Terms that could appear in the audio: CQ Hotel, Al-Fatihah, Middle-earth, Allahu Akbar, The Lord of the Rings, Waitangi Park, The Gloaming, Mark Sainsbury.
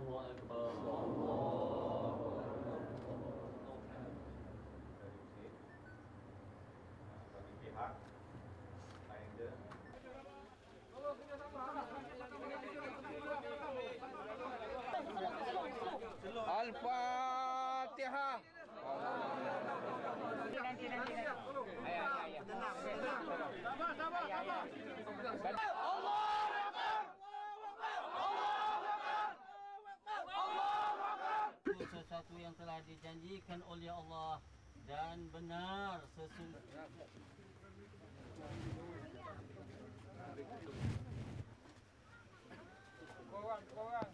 Allahu Akbar. Allahu Akbar. Bagi pihak lain dia. Kalau kita sama Al-Fatihah. Sabar. Allahu Akbar. Allahu Akbar. Allahu Akbar. Sesuatu yang telah dijanjikan oleh Allah dan benar sesungguhnya. Korang.